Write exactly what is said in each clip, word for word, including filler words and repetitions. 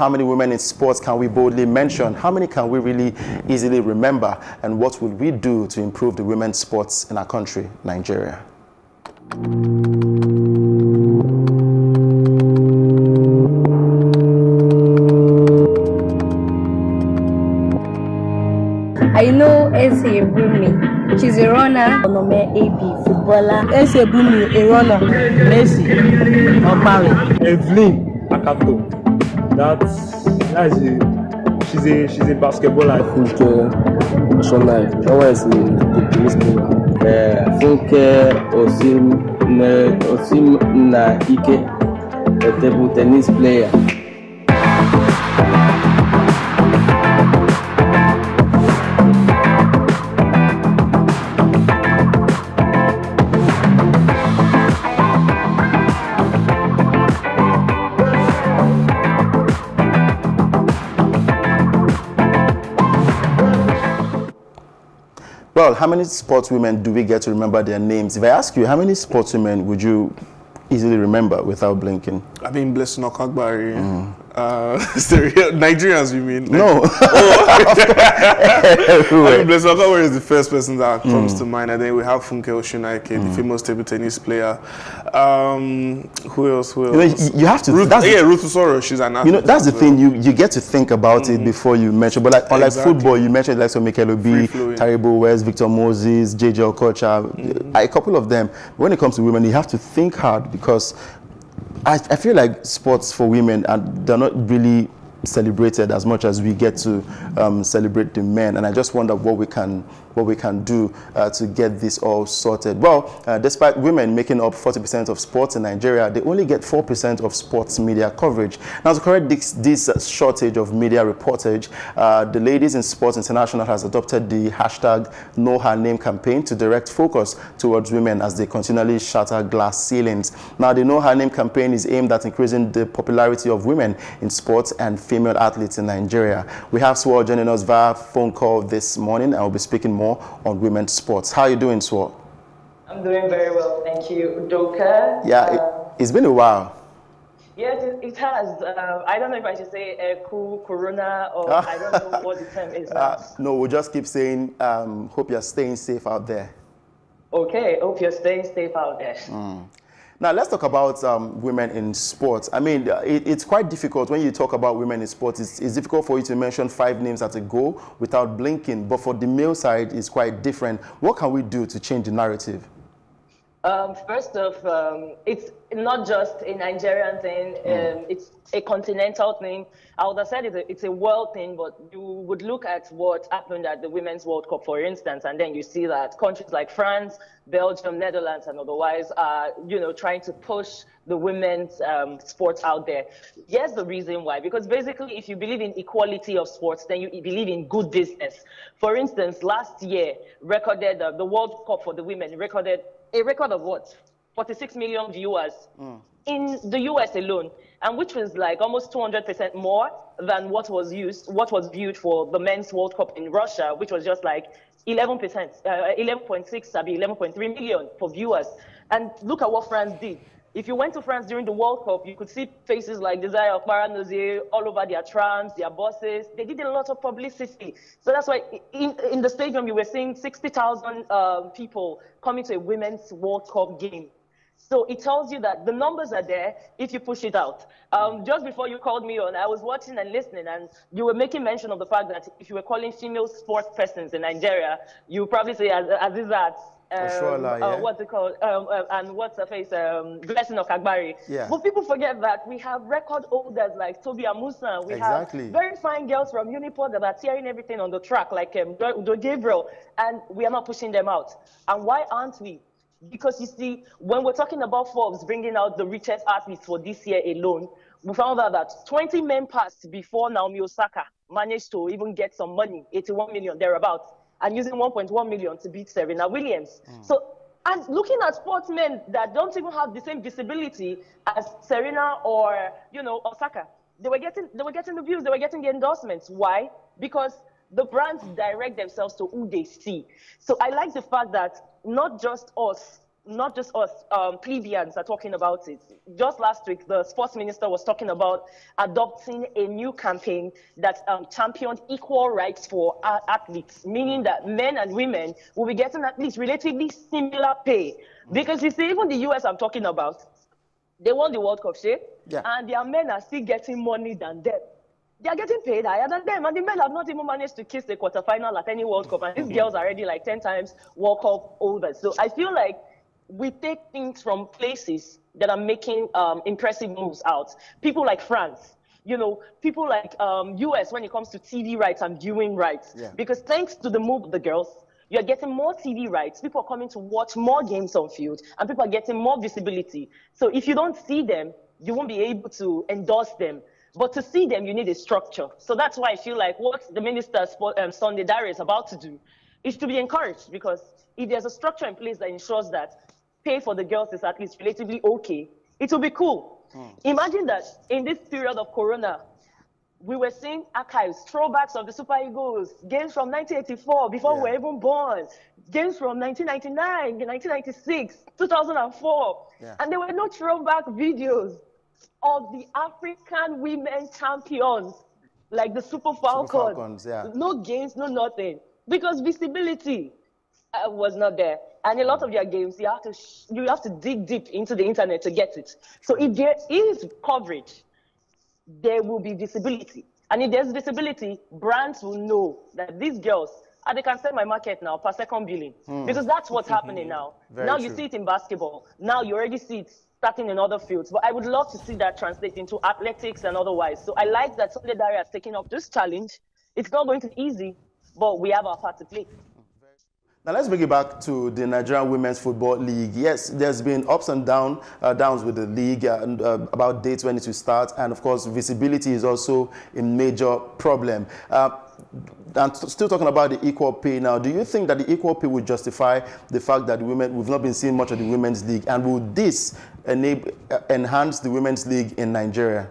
How many women in sports can we boldly mention? How many can we really easily remember? And what would we do to improve the women's sports in our country, Nigeria? I know Ese Yebumi. She's a runner. Onome A B, footballer. Ese Yebumi, a runner. Messi, Opari. Evelyn Akato. That's that's a, she's a she's a basketballer. Funke Oshunaike. Always the best player. Funke Osim Osim Naike, a table tennis player. Well, how many sportswomen do we get to remember their names? If I ask you, how many sportswomen would you easily remember without blinking? I mean, Blessing Okagbare. Mm. Uh, Nigerians, you mean? Like, no. Oh. I mean, Blessing Okagbare is the first person that comes mm. to mind. And then we have Funke Oshunaike, mm. the famous table tennis player. Um, who else? Who else? You, you have to. Ruth, that's yeah, Ruth Osora. She's an athlete. You know, that's the well. thing. You you get to think about mm. it before you mention. But like, exactly. unlike football, you mentioned like so Michael Obi, Taribo West, Victor Moses, J J. Okocha, mm. a couple of them. When it comes to women, you have to think hard because. I, I feel like sports for women, and they're not really celebrated as much as we get to um, celebrate the men. And I just wonder what we can, what we can do uh, to get this all sorted. Well, uh, despite women making up forty percent of sports in Nigeria, they only get four percent of sports media coverage. Now, to correct this, this shortage of media reportage, uh, the Ladies in Sports International has adopted the hashtag Know Her Name campaign to direct focus towards women as they continually shatter glass ceilings. Now, the Know Her Name campaign is aimed at increasing the popularity of women in sports and female athletes in Nigeria. We have Suo joining us via phone call this morning, and we'll be speaking more on women's sports. How are you doing, Suo? I'm doing very well, thank you, Udoka. Yeah, uh, it, it's been a while. Yes, it, it has. Uh, I don't know if I should say uh, cool, corona, or I don't know what the term is. Uh, no, we'll just keep saying, um, hope you're staying safe out there. Okay, hope you're staying safe out there. Mm. Now, let's talk about um, women in sports. I mean, it, it's quite difficult when you talk about women in sports. It's, it's difficult for you to mention five names at a go without blinking. But for the male side, it's quite different. What can we do to change the narrative? Um, first off, um, it's not just a Nigerian thing. Mm. Um, it's a continental thing. I would have said it's a, it's a world thing, but you would look at what happened at the Women's World Cup, for instance, and then you see that countries like France, Belgium, Netherlands, and otherwise are, you know, trying to push the women's um, sports out there. Yes, the reason why, because basically, if you believe in equality of sports, then you believe in good business. For instance, last year, recorded uh, the World Cup for the women recorded. A record of what? forty-six million viewers mm. in the U S alone, and which was like almost two hundred percent more than what was used, what was viewed for the Men's World Cup in Russia, which was just like eleven percent, eleven point six, eleven point three million for viewers. And look at what France did. If you went to France during the World Cup, you could see faces like Desire of Paranozie all over their trams, their buses. They did a lot of publicity. So that's why in, in the stadium, you were seeing sixty thousand uh, people coming to a Women's World Cup game. So it tells you that the numbers are there if you push it out. Um, just before you called me on, I was watching and listening, and you were making mention of the fact that if you were calling female sports persons in Nigeria, you would probably say, as, as is that, Um, Oshola, yeah. uh, what's it called? Um, uh, and what's her face? Um, Blessing Okagbare. Yeah. But people forget that we have record holders like Tobi Amusa. We exactly. have very fine girls from Uniport that are tearing everything on the track, like um, Udo Gabriel, and we are not pushing them out. And why aren't we? Because you see, when we're talking about Forbes bringing out the richest athletes for this year alone, we found out that twenty men passed before Naomi Osaka managed to even get some money, eighty-one million thereabouts. And using one point one million to beat Serena Williams. Mm. So, and looking at sportsmen that don't even have the same visibility as Serena or, you know, Osaka, they were getting, they were getting the views, they were getting the endorsements. Why? Because the brands direct themselves to who they see. So I like the fact that not just us not just us, um, plebeians are talking about it. Just last week, the sports minister was talking about adopting a new campaign that um, championed equal rights for athletes, meaning that men and women will be getting at least relatively similar pay. Because you see, even the U S I'm talking about, they won the World Cup, see? Yeah. And their men are still getting money than them. They are getting paid higher than them, and the men have not even managed to kiss the quarterfinal at any World Cup, and these girls are already like ten times World Cup over. So I feel like we take things from places that are making um, impressive moves out. People like France, you know, people like um, U S when it comes to T V rights and viewing rights. Yeah. Because thanks to the move of the girls, you're getting more T V rights. People are coming to watch more games on field, and people are getting more visibility. So if you don't see them, you won't be able to endorse them. But to see them, you need a structure. So that's why I feel like what the Minister um, Sunday Dare is about to do is to be encouraged, because if there's a structure in place that ensures that pay for the girls is at least relatively okay, it will be cool. Mm. Imagine that in this period of Corona, we were seeing archives, throwbacks of the Super Eagles, games from nineteen eighty-four, before yeah. we were even born, games from nineteen ninety-nine, nineteen ninety-six, two thousand four, yeah. and there were no throwback videos of the African women champions, like the Super Falcons. Super Falcons yeah. No games, no nothing. Because visibility uh, was not there. And a lot of their games, you have to, sh you have to dig deep into the internet to get it. So if there is coverage, there will be visibility. And if there's visibility, brands will know that these girls, and they can sell my market now per second billing. Mm. Because that's what's happening now. Very now you true. See it in basketball. Now you already see it starting in other fields. But I would love to see that translate into athletics and otherwise. So I like that Sunday Dare has taken up this challenge. It's not going to be easy, but we have our part to play. Now let's bring it back to the Nigerian Women's Football League. Yes, there's been ups and down, uh, downs with the league uh, and, uh, about dates when it will start. And of course, visibility is also a major problem. Uh, And still talking about the equal pay now, do you think that the equal pay would justify the fact that women, we've not been seeing much of the women's league, and will this enable, uh, enhance the women's league in Nigeria?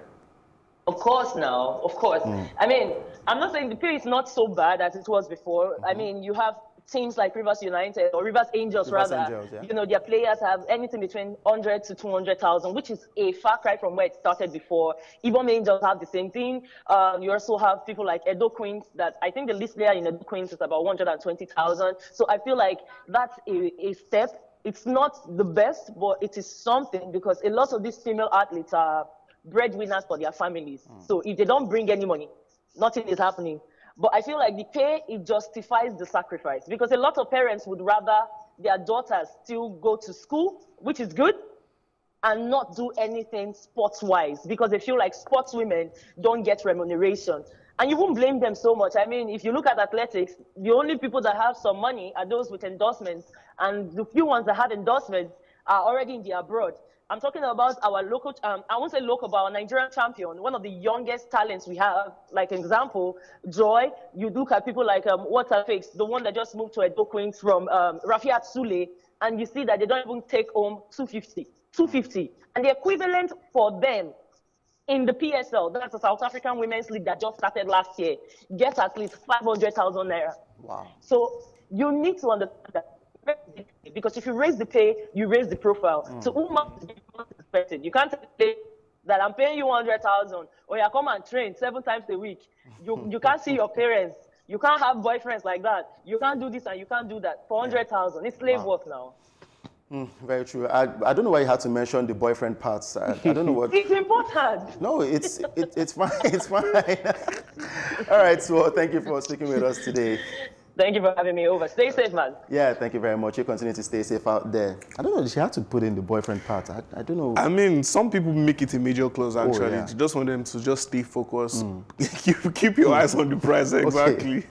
Of course now, of course. Mm. I mean, I'm not saying the pay is not so bad as it was before. Mm-hmm. I mean, you have teams like Rivers United or Rivers Angels Rivers rather, Angels, yeah. you know, their players have anything between one hundred to two hundred thousand, which is a far cry from where it started before. Ibom Angels have the same thing. Um, you also have people like Edo Queens that I think the least player in Edo Queens is about one hundred twenty thousand. So I feel like that's a, a step. It's not the best, but it is something, because a lot of these female athletes are breadwinners for their families. Mm. So if they don't bring any money, nothing is happening. But I feel like the pay, it justifies the sacrifice, because a lot of parents would rather their daughters still go to school, which is good, and not do anything sports-wise, because they feel like sports women don't get remuneration. And you won't blame them so much. I mean, if you look at athletics, the only people that have some money are those with endorsements, and the few ones that have endorsements are already in the abroad. I'm talking about our local, um, I won't say local, but our Nigerian champion, one of the youngest talents we have, like example, Joy, Udoka, people like um, Waterfix, the one that just moved to Edoukwings from um, Rafiat Sule, and you see that they don't even take home two fifty, two fifty. And the equivalent for them in the P S L, that's the South African Women's League that just started last year, gets at least five hundred thousand naira. Wow. So you need to understand that. Because if you raise the pay, you raise the profile. Mm. So who must be expected? You can't say that I'm paying you one hundred thousand, or you come and train seven times a week. You you can't see your parents. You can't have boyfriends like that. You can't do this and you can't do that for one hundred thousand. It's slave wow. work now. Mm, very true. I, I don't know why you had to mention the boyfriend parts. I, I don't know what... It's important. No, it's, it, it's fine. It's fine. All right, so thank you for speaking with us today. Thank you for having me over. Stay safe, man. Yeah, thank you very much. You continue to stay safe out there. I don't know. She had to put in the boyfriend part. I, I don't know. I mean, some people make it a major clause, actually. Oh, yeah. You just want them to just stay focused. Mm. keep, keep your eyes on the prize, exactly. Okay.